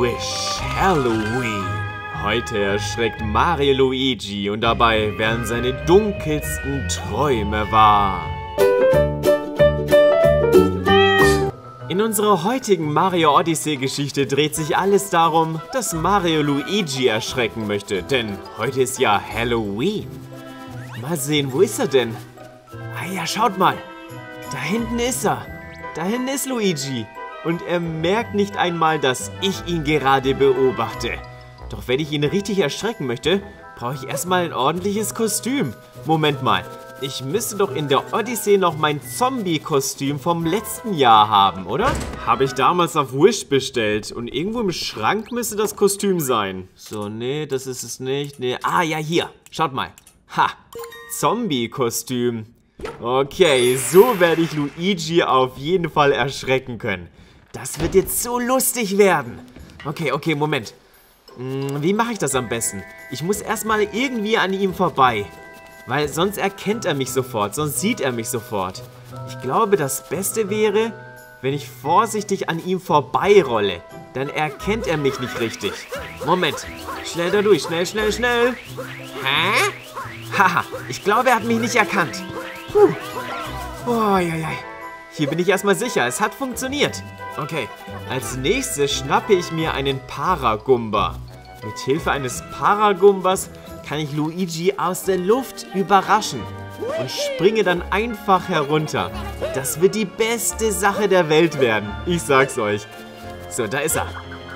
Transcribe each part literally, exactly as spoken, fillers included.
Wish Halloween. Heute erschreckt Mario Luigi und dabei werden seine dunkelsten Träume wahr. In unserer heutigen Mario Odyssey Geschichte dreht sich alles darum, dass Mario Luigi erschrecken möchte, denn heute ist ja Halloween. Mal sehen, wo ist er denn? Ah ja, schaut mal. Da hinten ist er. Da hinten ist Luigi. Und er merkt nicht einmal, dass ich ihn gerade beobachte. Doch wenn ich ihn richtig erschrecken möchte, brauche ich erstmal ein ordentliches Kostüm. Moment mal, ich müsste doch in der Odyssee noch mein Zombie-Kostüm vom letzten Jahr haben, oder? Habe ich damals auf Wish bestellt und irgendwo im Schrank müsste das Kostüm sein. So, nee, das ist es nicht. Nee. Ah, ja, hier. Schaut mal. Ha, Zombie-Kostüm. Okay, so werde ich Luigi auf jeden Fall erschrecken können. Das wird jetzt so lustig werden. Okay, okay, Moment. Hm, wie mache ich das am besten? Ich muss erstmal irgendwie an ihm vorbei. Weil sonst erkennt er mich sofort, sonst sieht er mich sofort. Ich glaube, das Beste wäre, wenn ich vorsichtig an ihm vorbeirolle. Dann erkennt er mich nicht richtig. Moment, schnell da durch, schnell, schnell, schnell. Hä? Haha, ich glaube, er hat mich nicht erkannt. Puh. Oh, ja, ja. Hier bin ich erstmal sicher, es hat funktioniert. Okay, als nächstes schnappe ich mir einen Paragumba. Mit Hilfe eines Paragumbas kann ich Luigi aus der Luft überraschen und springe dann einfach herunter. Das wird die beste Sache der Welt werden, ich sag's euch. So, da ist er.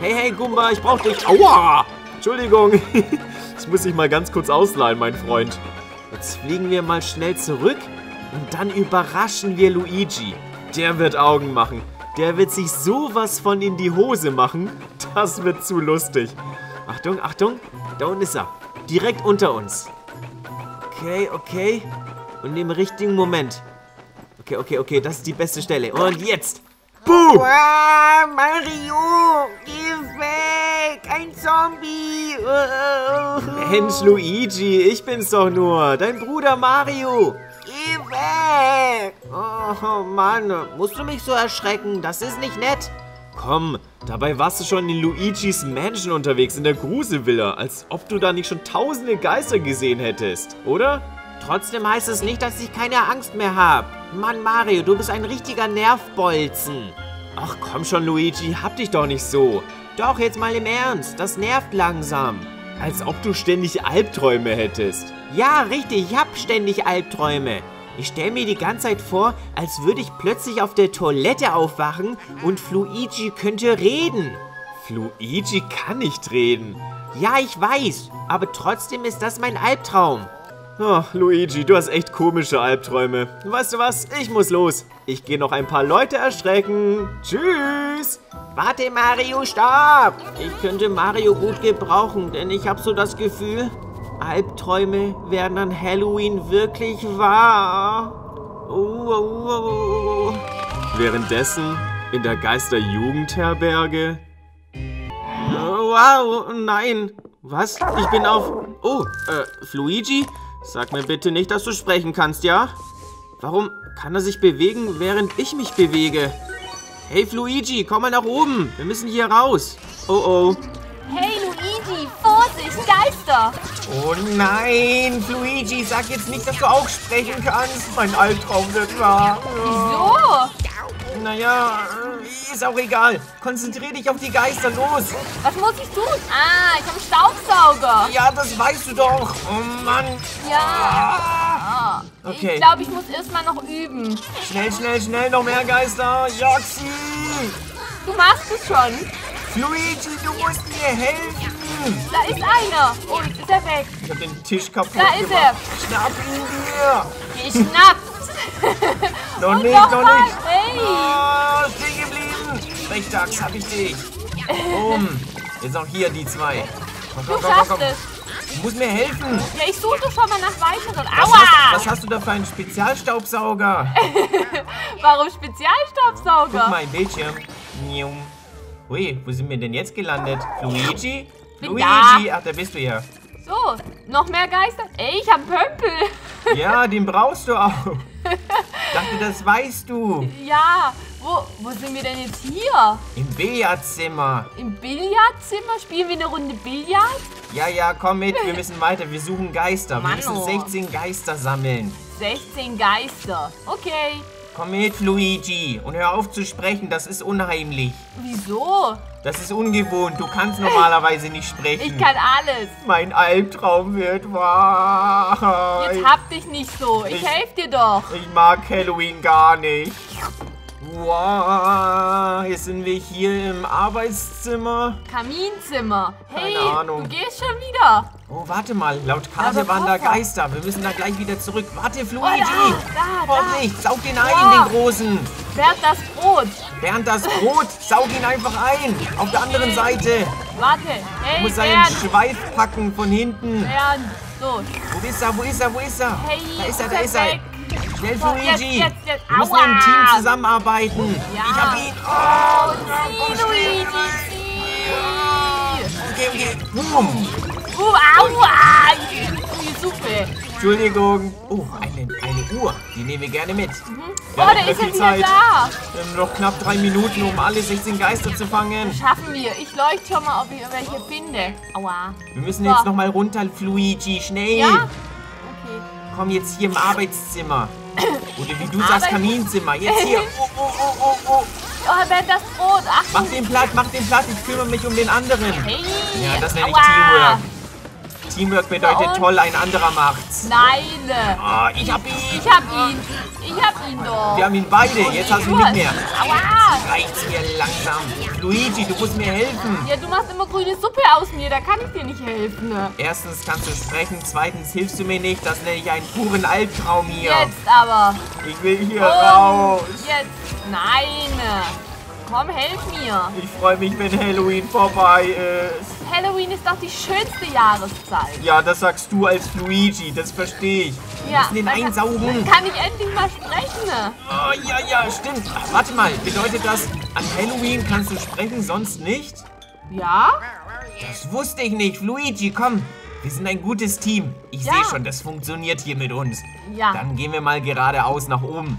Hey, hey, Goomba, ich brauch dich. Aua! Entschuldigung. Ich muss dich mal ganz kurz ausleihen, mein Freund. Jetzt fliegen wir mal schnell zurück. Und dann überraschen wir Luigi. Der wird Augen machen. Der wird sich sowas von in die Hose machen. Das wird zu lustig. Achtung, Achtung. Da unten ist er. Direkt unter uns. Okay, okay. Und im richtigen Moment. Okay, okay, okay. Das ist die beste Stelle. Und jetzt. Boom. Wow, Mario. Geh weg. Ein Zombie. Oh. Mensch, Luigi. Ich bin's doch nur. Dein Bruder Mario. Geh weg! Oh Mann, musst du mich so erschrecken? Das ist nicht nett. Komm, dabei warst du schon in Luigi's Mansion unterwegs, in der Gruselvilla. Als ob du da nicht schon tausende Geister gesehen hättest, oder? Trotzdem heißt es nicht, dass ich keine Angst mehr habe. Mann, Mario, du bist ein richtiger Nervbolzen. Ach komm schon, Luigi, hab dich doch nicht so. Doch, jetzt mal im Ernst, das nervt langsam. Als ob du ständig Albträume hättest. Ja, richtig, ich hab ständig Albträume. Ich stell mir die ganze Zeit vor, als würde ich plötzlich auf der Toilette aufwachen und Luigi könnte reden. Luigi kann nicht reden. Ja, ich weiß, aber trotzdem ist das mein Albtraum. Oh, Luigi, du hast echt komische Albträume. Weißt du was? Ich muss los. Ich gehe noch ein paar Leute erschrecken. Tschüss. Warte, Mario, stopp. Ich könnte Mario gut gebrauchen, denn ich habe so das Gefühl, Albträume werden an Halloween wirklich wahr. Oh, oh, oh, oh. Währenddessen in der Geisterjugendherberge. Oh, wow, nein. Was? Ich bin auf... Oh, äh, Luigi? Sag mir bitte nicht, dass du sprechen kannst, ja? Warum kann er sich bewegen, während ich mich bewege? Hey, Luigi, komm mal nach oben. Wir müssen hier raus. Oh, oh. Hey, Luigi, Vorsicht, Geister. Oh nein, Luigi, sag jetzt nicht, dass du auch sprechen kannst. Mein Albtraum wird wahr. Wieso? Naja, ist auch egal. Konzentrier dich auf die Geister, los. Was muss ich tun? Ah, ich habe Staubsauger. Ja, das weißt du doch. Oh Mann. Ja. Ah. Okay. Ich glaube, ich muss erstmal noch üben. Schnell, schnell, schnell, noch mehr Geister. Joxi. Du machst es schon. Luigi, du musst mir helfen. Da ist einer. Oh, jetzt ist er weg. Ich hab den Tisch kaputt gemacht. Da ist er. Schnapp ihn dir. Geschnappt. Noch nicht, noch, noch nicht. Hey. Oh, stehen geblieben. Rechte Axt, hab ich dich. Boom. Jetzt noch hier die zwei. Komm, komm, komm, komm, komm. Du musst mir helfen. Ja, ich suche schon mal nach weiteren. Aua. Was hast, was hast du da für einen Spezialstaubsauger? Warum Spezialstaubsauger? Guck mal im Bildschirm. Ui, wo sind wir denn jetzt gelandet? Luigi? Bin Luigi, da. Ach, da bist du ja. So, noch mehr Geister? Ey, ich hab Pömpel. Ja, den brauchst du auch. Ich dachte, das weißt du. Ja, Wo, wo sind wir denn jetzt hier? Im Billardzimmer. Im Billardzimmer? Spielen wir eine Runde Billard? Ja, ja, komm mit. Wir müssen weiter. Wir suchen Geister. Mano. Wir müssen sechzehn Geister sammeln. sechzehn Geister. Okay. Komm mit, Luigi. Und hör auf zu sprechen. Das ist unheimlich. Wieso? Das ist ungewohnt. Du kannst normalerweise nicht sprechen. Ich kann alles. Mein Albtraum wird wahr. Jetzt hab dich nicht so. Ich, ich helf dir doch. Ich mag Halloween gar nicht. Wow, jetzt sind wir hier im Arbeitszimmer. Kaminzimmer. Hey, keine Ahnung. Du gehst schon wieder. Oh, warte mal. Laut Karte waren da Geister. Wir müssen da gleich wieder zurück. Warte, Fluigi. Oh, da, da, oh, nicht. Saug den ein, oh. den Großen. Bernd, das Brot. Bernd, das Brot. Saug ihn einfach ein. Auf der anderen Seite. Warte. Hey, du musst seinen Bernd. Schweif packen von hinten. Bernd. So. Wo ist er? Wo ist er? Wo ist er? Hey, da ist er. Da ist er. Schnell, Luigi! Jetzt, jetzt, jetzt. Wir müssen im Team zusammenarbeiten. Ja. Ich hab ihn. Oh, oh sie, Luigi, sie. Okay, okay. Boom. Boom, aua. Die Suppe. Entschuldigung. Oh, eine, eine Uhr. Die nehmen wir gerne mit. Mhm. Wir oh, der ist jetzt wieder da. Wir haben noch knapp drei Minuten, um alle sechzehn Geister zu fangen. Das schaffen wir. Ich leuchte schon mal, ob ich welche finde. Aua. Wir müssen so. Jetzt nochmal runter, Luigi. Schnell. Ja? Komm jetzt hier im Arbeitszimmer. Oder wie du Arbeits sagst, Kaminzimmer. Jetzt hier. Oh, oh, oh, oh, oh. Oh, Bernd, das Brot. Ach. Mach den Platz, mach den Platz. Ich kümmere mich um den anderen. Hey. Ja, das nenne ich Teamwork. Teamwork bedeutet toll, ein anderer macht's. Nein. Oh, ich hab ihn. Ich hab ihn. Ich hab ihn doch. Wir haben ihn beide. Jetzt hast du ihn nicht mehr. Jetzt reicht's mir langsam. Luigi, du musst mir helfen. Ja, du machst immer grüne Suppe aus mir. Da kann ich dir nicht helfen. Erstens kannst du sprechen. Zweitens hilfst du mir nicht. Das nenne ich einen puren Albtraum hier. Jetzt aber. Ich will hier um, raus. Jetzt. Nein. Komm, helf mir. Ich freue mich, wenn Halloween vorbei ist. Halloween ist doch die schönste Jahreszeit. Ja, das sagst du als Luigi, das verstehe ich. Wir ja, müssen den einsaugen. Kann ich endlich mal sprechen. Oh, ja, ja, stimmt. Ach, warte mal, bedeutet das, an Halloween kannst du sprechen, sonst nicht? Ja. Das wusste ich nicht. Luigi, komm. Wir sind ein gutes Team. Ich ja. sehe schon, das funktioniert hier mit uns. Ja. Dann gehen wir mal geradeaus nach oben.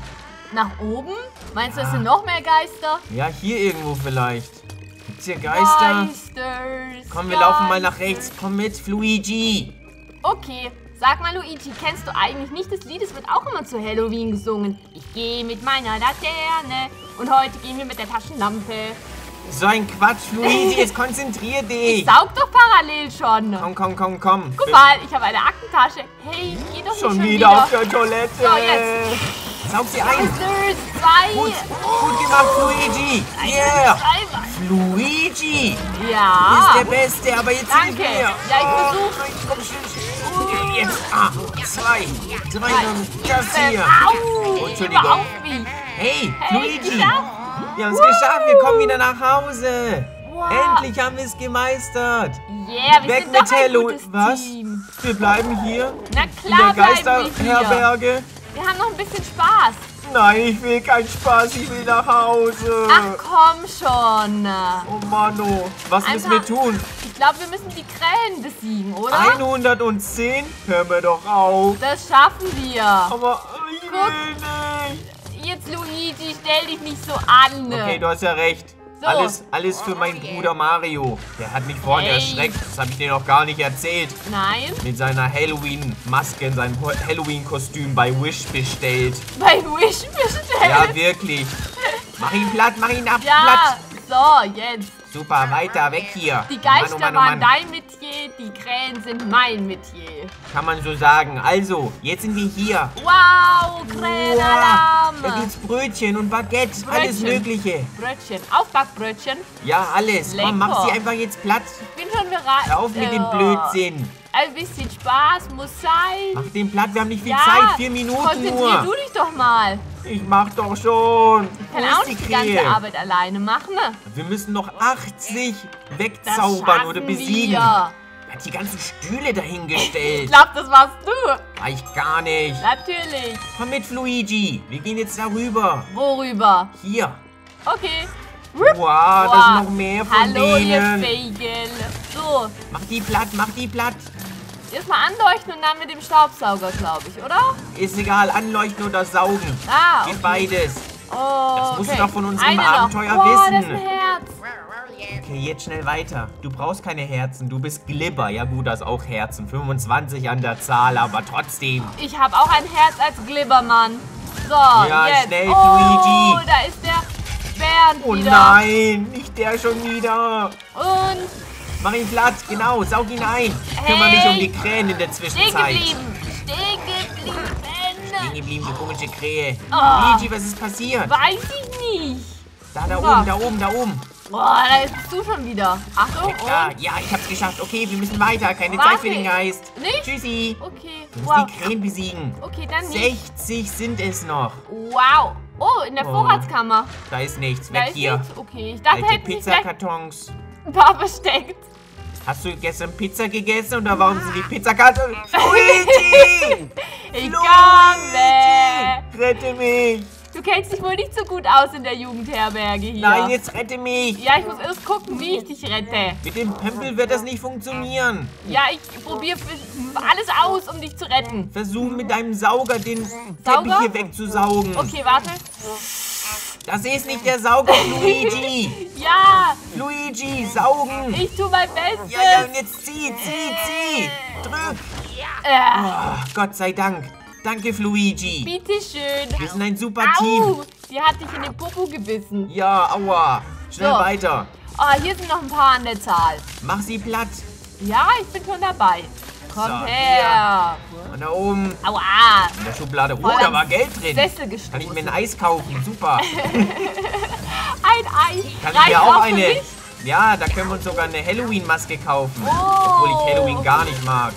Nach oben? Meinst du, es sind noch mehr Geister? Ja, hier irgendwo vielleicht. Gibt's hier Geister? Geisters, Komm, wir Geisters. laufen mal nach rechts. Komm mit, Luigi. Okay, sag mal, Luigi, kennst du eigentlich nicht das Lied? Es wird auch immer zu Halloween gesungen. Ich gehe mit meiner Laterne und heute gehen wir mit der Taschenlampe. So ein Quatsch, Luigi, jetzt konzentrier dich. Ich saug doch parallel schon. Komm, komm, komm, komm. Guck mal, ich habe eine Aktentasche. Hey, geh doch nicht schon, schon wieder. wieder auf der Toilette. So, jetzt. Saug sie ein. Zwei. Gut, gut gemacht, Luigi. Yeah. Luigi. Ja. Ist der Beste, aber jetzt Danke. sind wir. Ja, ich versuch's. Oh, oh. Jetzt. Ah, zwei. Drei. Und das hier. Au. Entschuldigung. Hey, hey, Luigi. Geschafft. Wir haben es geschafft. Wir kommen wieder nach Hause. Wow. Endlich haben wir es gemeistert. Yeah, wir Weg sind mit Halloween. Was? Team. Wir bleiben hier. Na klar, in der Geisterherberge. Wir haben noch ein bisschen Spaß. Nein, ich will keinen Spaß, ich will nach Hause. Ach komm schon. Oh Mano, was Einfach, müssen wir tun? Ich glaube, wir müssen die Krähen besiegen, oder? hundertzehn? Hör mir doch auf. Das schaffen wir. Aber ich Guck. will nicht. Jetzt, Luigi, stell dich nicht so an. Okay, du hast ja recht. So. Alles, alles für meinen Bruder Mario. Der hat mich vorhin hey. erschreckt. Das habe ich dir noch gar nicht erzählt. Nein. Mit seiner Halloween-Maske in seinem Halloween-Kostüm bei Wish bestellt. Bei Wish bestellt? Ja, wirklich. Mach ihn platt, mach ihn ab, ja. platt. So, jetzt. Super, weiter, weg hier. Die Geister Mann, oh Mann, oh Mann. waren dein Metier, die Krähen sind mein Metier. Kann man so sagen. Also, jetzt sind wir hier. Wow, Krähenalarm. Wow. Da gibt's Brötchen und Baguette, Brötchen. alles mögliche. Brötchen, Aufbackbrötchen. Ja, alles. Lecker. Komm, mach sie einfach jetzt platt. Ich bin schon bereit. Auf mit oh. dem Blödsinn. Ein bisschen Spaß muss sein. Mach den platt, wir haben nicht viel ja. Zeit, vier Minuten Konzentrier nur. Konzentrier du dich doch mal. Ich mach doch schon. Ich kann auch nicht die ganze Arbeit alleine machen. Wir müssen noch achtzig wegzaubern oder besiegen. Wir. Er hat die ganzen Stühle dahingestellt. Ich glaube, das warst du. War ich gar nicht. Natürlich. Komm mit, Luigi. Wir gehen jetzt darüber. Worüber? Hier. Okay. Wow, wow, das sind noch mehr von Hallo, denen. Hallo, ihr Fegel. So. Mach die platt, mach die platt. Erstmal anleuchten und dann mit dem Staubsauger, glaube ich, oder? Ist egal, anleuchten oder saugen. Ah, okay. Geht beides. Oh, das musst okay. du doch von unserem Eine Abenteuer noch. Boah, wissen. Das ist ein Herz. Okay, jetzt schnell weiter. Du brauchst keine Herzen, du bist Glibber. Ja gut, das ist auch Herzen. fünfundzwanzig an der Zahl, aber trotzdem. Ich habe auch ein Herz als Glibbermann. So, ja, jetzt. Schnell, Luigi. Oh, da ist der Bernd oh, wieder. Oh nein, nicht der schon wieder. Und? Mach ihn Platz, genau, saug ihn ein. Hey. Kümmere mich um die Krähen in der Zwischenzeit. Stehen geblieben, stehen geblieben. Stehen geblieben, die komische Krähe. Oh. Luigi, was ist passiert? Weiß ich nicht. Da, da Super. oben, da oben, da oben. Boah, da ist du schon wieder. Achtung, ja, ja, ich hab's geschafft. Okay, wir müssen weiter. Keine Warte. Zeit für den Geist. Nicht? Tschüssi. Okay, du musst wow. die Krähen besiegen. Okay, dann nicht. sechzig sind es noch. Wow. Oh, in der Vorratskammer. Oh. Da ist nichts. Weg da ist hier. Nichts? Okay, ich dachte, hätten Pizzakartons. Ein paar versteckt. Hast du gestern Pizza gegessen oder warum sind die Pizzakartons? Luigi! Ich komme! Rette mich! Du kennst dich wohl nicht so gut aus in der Jugendherberge hier. Nein, jetzt rette mich. Ja, ich muss erst gucken, wie ich dich rette. Mit dem Pömpel wird das nicht funktionieren. Ja, ich probiere alles aus, um dich zu retten. Versuch mit deinem Sauger den Sauger? Teppich hier wegzusaugen. Okay, warte. Das ist nicht der Sauger, Luigi. Ja. Luigi, saugen. Ich tue mein Bestes. Ja, ja, und jetzt zieh, zieh, zieh. Drück. Ja. Oh, Gott sei Dank. Danke, Luigi. Bitteschön. Wir sind ein super Au, Team. Die hat dich in den Popo gebissen. Ja, aua. Schnell so. weiter. Oh, hier sind noch ein paar an der Zahl. Mach sie platt. Ja, ich bin schon dabei. Komm so, her. Hier. Und da oben. Aua. In der Schublade. Oh, da war Geld drin. Kann ich mir ein Eis kaufen? Super. Ein Eis. Kann ich mir auch eine? Mich? Ja, da können wir uns sogar eine Halloween-Maske kaufen. Oh, obwohl ich Halloween okay. gar nicht mag.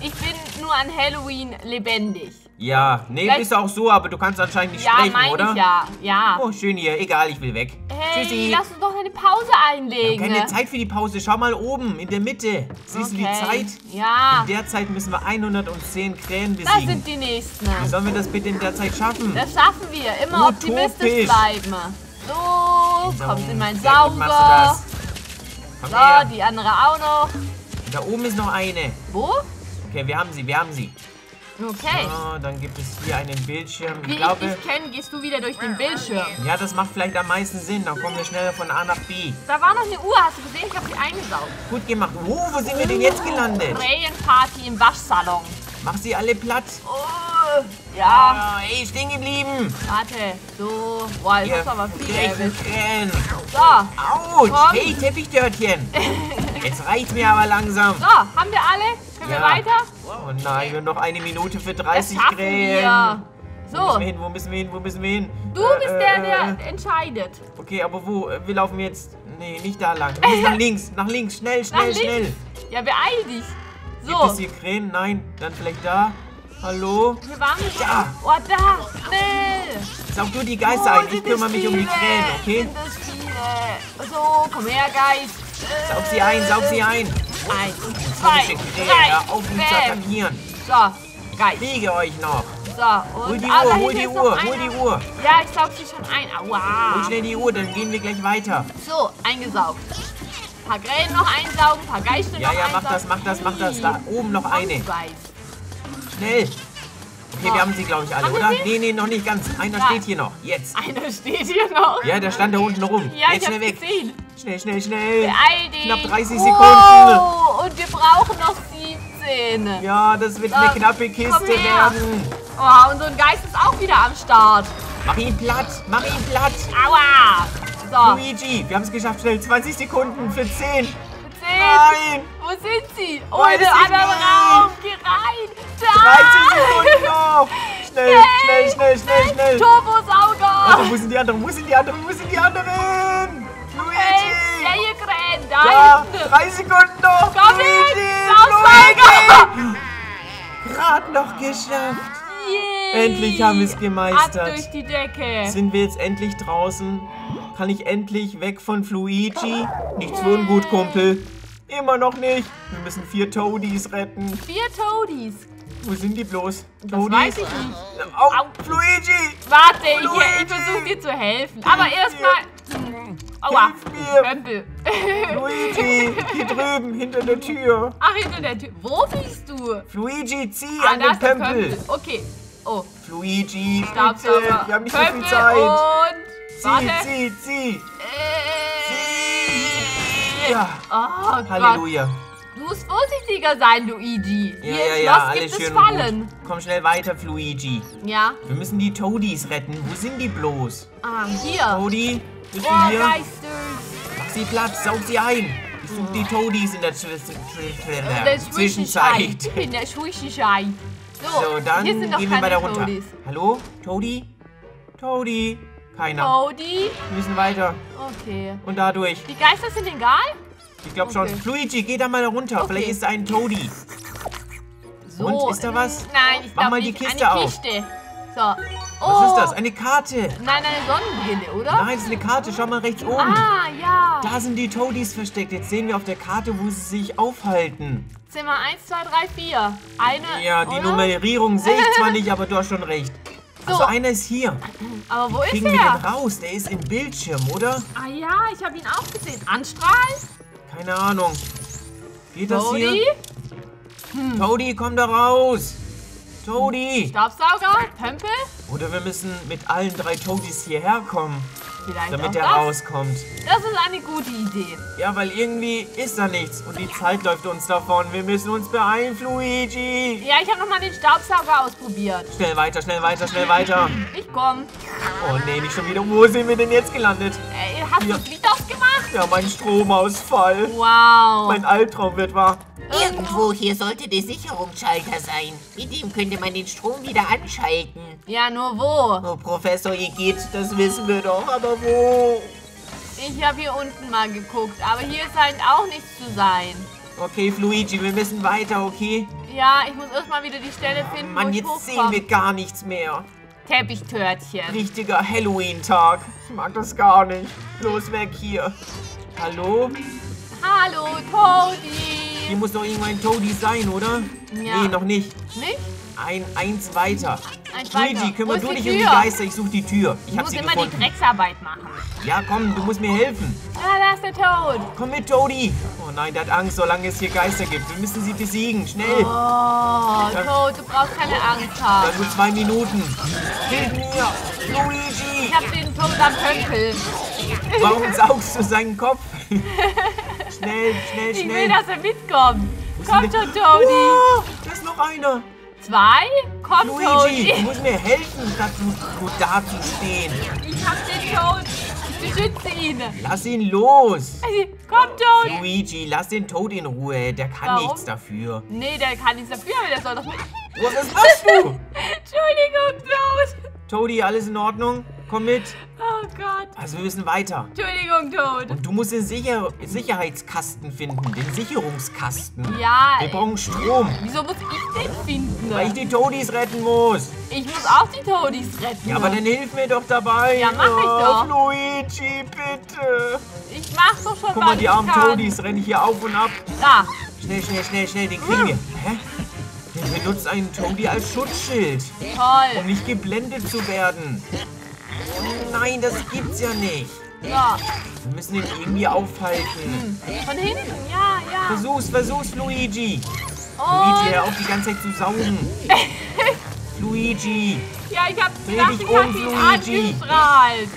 Ich bin nur an Halloween lebendig. Ja, nee, Vielleicht bist du auch so, aber du kannst anscheinend nicht ja, sprechen, oder? Ja, ich ja, ja. Oh, schön hier. Egal, ich will weg. Hey, Tschüssi. Lass uns doch eine Pause einlegen. Wir haben keine Zeit für die Pause. Schau mal oben, in der Mitte. Siehst okay. du die Zeit? Ja. In der Zeit müssen wir hundertzehn Krähen besiegen. Das sind die Nächsten. Wie sollen wir das bitte in der Zeit schaffen? Das schaffen wir. Immer Utopisch. optimistisch bleiben. So, genau. Kommst in meinen Sauger. So, her. Die andere auch noch. Und da oben ist noch eine. Wo? Okay, wir haben sie, wir haben sie. Okay. So, dann gibt es hier einen Bildschirm. Wie ich glaube, dich kenne, gehst du wieder durch den Bildschirm. Ja, das macht vielleicht am meisten Sinn. Dann kommen wir schneller von A nach B. Da war noch eine Uhr, hast du gesehen? Ich habe sie eingesaugt. Gut gemacht. Oh, wo sind oh. wir denn jetzt gelandet? Krähenparty im Waschsalon. Mach sie alle platt. Oh, ja. Oh, ey, stehen geblieben. Warte, so. Boah, jetzt ist aber viel. Krähen. So. Autsch, komm. Hey, Teppichtörtchen. Jetzt reicht's mir aber langsam. So, haben wir alle? Können ja. wir weiter? Oh nein, wir haben noch eine Minute für dreißig Krähen. So. Wo müssen wir hin? Wo müssen wir hin? Wo müssen wir hin? Du äh, bist der, der äh, entscheidet. Okay, aber wo? Wir laufen jetzt. Nee, nicht da lang. Wir müssen nach links. Nach links. Schnell, schnell, nach schnell. Links. Ja, beeil dich. So. Gibt es hier Krähen? Nein. Dann vielleicht da. Hallo? Wir waren nicht da. Oh, da. Schnell. Saug du die Geister oh, ein. Ich kümmere mich um die Krähen, okay? Das so, komm her, Geist. Saug sie ein, saug sie ein. Eins, zwei, drei. Auf mich zu attackieren. So, Geist. Ich kriege euch noch. So, und hol die Uhr, hol die Uhr, hol die Uhr. Ja, ich saug sie schon ein. Aua. Hol schnell die Uhr, dann gehen wir gleich weiter. So, eingesaugt. Ein paar Krähen noch einsaugen, ein paar Geister ja, noch einsaugen. Ja, ja, mach das, mach das, mach das. Da oben noch eine. Schnell. Okay, wir haben sie, glaube ich, alle, oder? Nee, nee, noch nicht ganz. Einer steht hier noch. Jetzt. Einer steht hier noch? Ja, der stand da unten rum. Ja, ich hab's gesehen. Schnell, schnell, schnell. Beeil dich. Knapp dreißig Sekunden. Oh, und wir brauchen noch siebzehn. Ja, das wird eine knappe Kiste werden. Oh, und so ein Geist ist auch wieder am Start. Mach ihn platt, mach ihn platt. Aua. So. Luigi, wir haben es geschafft. Schnell, zwanzig Sekunden für zehn. Nein! Wo sind sie? Oh, in einem anderen Raum! Geh rein! dreißig Sekunden noch! Schnell, schnell, schnell, schnell, schnell! Turbosauger! Also, wo sind die anderen? Wo sind die anderen? Wo sind die anderen? Luigi! Ja, ihr Krähen! Da hinten! drei Sekunden noch! Komm hin! Luigi! Gerade noch geschafft! Yay. Endlich haben wir es gemeistert! Ab durch die Decke! Sind wir jetzt endlich draußen? Kann ich endlich weg von Luigi? Nichts für ein gut, Kumpel. Immer noch nicht. Wir müssen vier Toadies retten. Vier Toadies? Wo sind die bloß? Toadies? Das weiß ich nicht. Oh, Luigi! Warte, Luigi. ich, ich versuche dir zu helfen. Hilf Aber erstmal. Aua! Pömpel. Luigi, hier drüben, hinter der Tür. Ach, hinter der Tür. Wo bist du? Luigi, zieh ah, an den Pömpel. Pömpel. Okay. Oh. Luigi, bitte. Wir haben nicht so viel Zeit. Und zieh, zieh, zieh. Äh. Ja. Oh, Halleluja. Gott. Du musst vorsichtiger sein, Luigi. Ja, Hier ja, ja, alles schön Fallen. Gut. Komm schnell weiter, Luigi. Ja. Wir müssen die Toadies retten. Wo sind die bloß? Ah, hier. Toadie, bist oh, du hier? Mach sie Platz, saug sie ein. Ich suche oh. die Toadies in der, Zw in der Zwischenzeit. In der Zwischenzeit. So, so, dann hier sind gehen wir weiter runter. Toadies. Hallo? Toadie? Toadie? Keiner. Toadie? Wir müssen weiter. Okay. Und dadurch. Die Geister sind egal? Ich glaube schon. Okay. Luigi, geh da mal runter. Okay. Vielleicht ist da ein Toadie. So. Und ist da was? Nein, ich Mach mal nicht. die Kiste eine auf. Kiste. So. Oh. Was ist das? Eine Karte. Nein, eine Sonnenbrille, oder? Nein, es ist eine Karte. Schau mal rechts oben. Ah, ja. Da sind die Toadies versteckt. Jetzt sehen wir auf der Karte, wo sie sich aufhalten. Zimmer eins, zwei, drei, vier. Eine, Ja, die oder? Nummerierung sehe ich zwar nicht, aber du hast schon recht. So. Also einer ist hier. Aber wo Kriegen ist er? Kriegen wir den raus? Der ist im Bildschirm, oder? Ah ja, ich habe ihn auch gesehen. Anstrahlen? Keine Ahnung. Geht das Toadie? hier? Hm. Toadie, komm da raus. Toadie. Staubsauger, Pömpel. Oder wir müssen mit allen drei Toadies hierher kommen, Vielleicht damit er rauskommt. Das ist eine gute Idee. Ja, weil irgendwie ist da nichts und die Zeit läuft uns davon. Wir müssen uns beeilen, Luigi. Ja, ich habe nochmal den Staubsauger ausprobiert. Schnell weiter, schnell weiter, schnell weiter. Ich komm. Oh nee, nicht schon wieder. Wo sind wir denn jetzt gelandet? Ey, hast du das Licht ausgemacht? Ja, mein Stromausfall. Wow. Mein Albtraum wird wahr. Irgendwo hier sollte der Sicherungsschalter sein. Mit dem könnte man den Strom wieder anschalten. Ja, nur wo? Oh, Professor, ihr geht, das wissen wir doch, aber wo? Ich habe hier unten mal geguckt, aber hier scheint auch nichts zu sein. Okay, Luigi, wir müssen weiter, okay? Ja, ich muss erstmal wieder die Stelle finden, Mann, wo ich hochkomme. Mann, jetzt sehen wir gar nichts mehr. Teppichtörtchen. Richtiger Halloween-Tag. Ich mag das gar nicht. Los, weg hier. Hallo? Hallo, Toadie. Hier muss doch irgendwo ein Toadie sein, oder? Ja. Nee, noch nicht. Nicht? Ein, eins weiter. Ein Luigi, kümmere du dich um die Geister, ich suche die Tür. Ich muss immer gefunden. die Drecksarbeit machen. Ja, komm, du musst mir helfen. Ah, da ist der Toad. Komm mit, Toadie. Oh nein, der hat Angst, solange es hier Geister gibt. Wir müssen sie besiegen, schnell. Oh, dann, Toad, du brauchst keine Angst haben. Dann nur zwei Minuten. Hilf mir, Luigi. Ich hab den Toad am Pömpel. Warum saugst du seinen Kopf? Schnell, schnell, schnell. Ich will, dass er mitkommt. Komm schon, Toadie. Oh, da ist noch einer. Zwei? Komm, Luigi, Toadie. Du musst mir helfen, dazu da zu stehen. Ich hab den Toad. Ich beschütze ihn. Lass ihn los. Komm, Toad. Luigi, lass den Toad in Ruhe. Der kann Warum? nichts dafür. Nee, der kann nichts dafür, aber der soll doch mit. Was ist das du? Entschuldigung, Toad. Toadie, alles in Ordnung? Komm mit. Oh Gott. Also wir müssen weiter. Entschuldigung, Toad. Und du musst den Sicher Sicherheitskasten finden, den Sicherungskasten. Ja. Wir brauchen Strom. Wieso muss ich den finden? Weil ich die Toadies retten muss. Ich muss auch die Toadies retten. Ja, aber dann hilf mir doch dabei. Ja, mach ich doch. Oh, Luigi, bitte. Ich mach's doch schon mal. Guck mal, die armen Toadies rennen hier auf und ab. Da. Schnell, schnell, schnell, schnell, den kriegen mm. wir. Hä? Der benutzt einen Toadie als Schutzschild. Toll. Um nicht geblendet zu werden. Nein, das gibt's ja nicht. Ja. Wir müssen ihn irgendwie aufhalten. Von hinten, ja, ja. Versuch's, versuch's, Luigi. Und Luigi, hör auf, die ganze Zeit zu saugen. Luigi. Ja, ich hab's gedacht, ich hab ihn angestrahlt.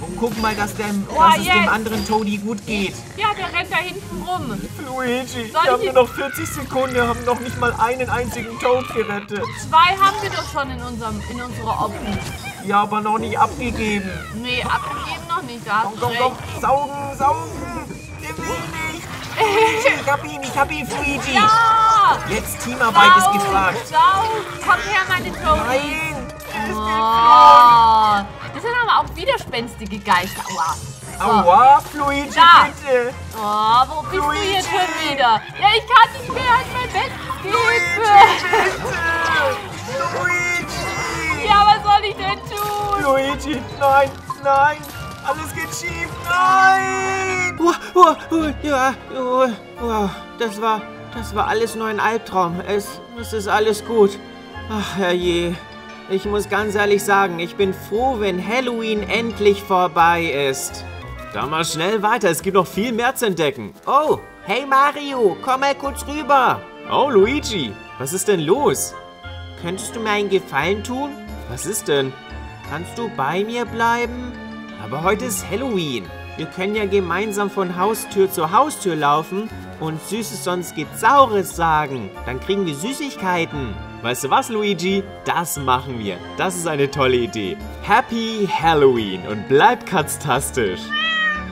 Und guck mal, dass, der, oh, dass es dem anderen Toadie gut geht. Ja, der rennt da hinten rum. Luigi, wir haben nur noch vierzig Sekunden. Wir haben noch nicht mal einen einzigen Toad gerettet. Zwei haben wir doch schon in, unserem, in unserer Optik. Ja, aber noch nicht abgegeben. Nee, abgegeben noch nicht. Da hast du recht. Komm, komm, saugen, saugen. Der will nicht. Luigi, ich hab ihn, ich hab ihn, Luigi. Ja. Jetzt Teamarbeit ist gefragt. Saugen, komm her, meine Toadies. Nein, es oh. geht. Das sind aber auch widerspenstige Geister. Aua. So. Aua, Luigi, da. bitte. Oh, wo bist Luigi. du jetzt schon wieder? Ja, ich kann nicht mehr als mein Bett. Luigi, bitte. Luigi. Ja, was soll ich denn tun? Luigi, nein, nein. Alles geht schief. Nein. Uh, uh, uh, ja, uh, uh. Das war, das war alles nur ein Albtraum. Es, es ist alles gut. Ach, herrje. Ich muss ganz ehrlich sagen, ich bin froh, wenn Halloween endlich vorbei ist. Dann mal schnell weiter, es gibt noch viel mehr zu entdecken. Oh, hey Mario, komm mal kurz rüber. Oh, Luigi, was ist denn los? Könntest du mir einen Gefallen tun? Was ist denn? Kannst du bei mir bleiben? Aber heute ist Halloween. Wir können ja gemeinsam von Haustür zu Haustür laufen und Süßes sonst gibt's Saures sagen. Dann kriegen wir Süßigkeiten. Weißt du was, Luigi? Das machen wir. Das ist eine tolle Idee. Happy Halloween und bleibt katztastisch.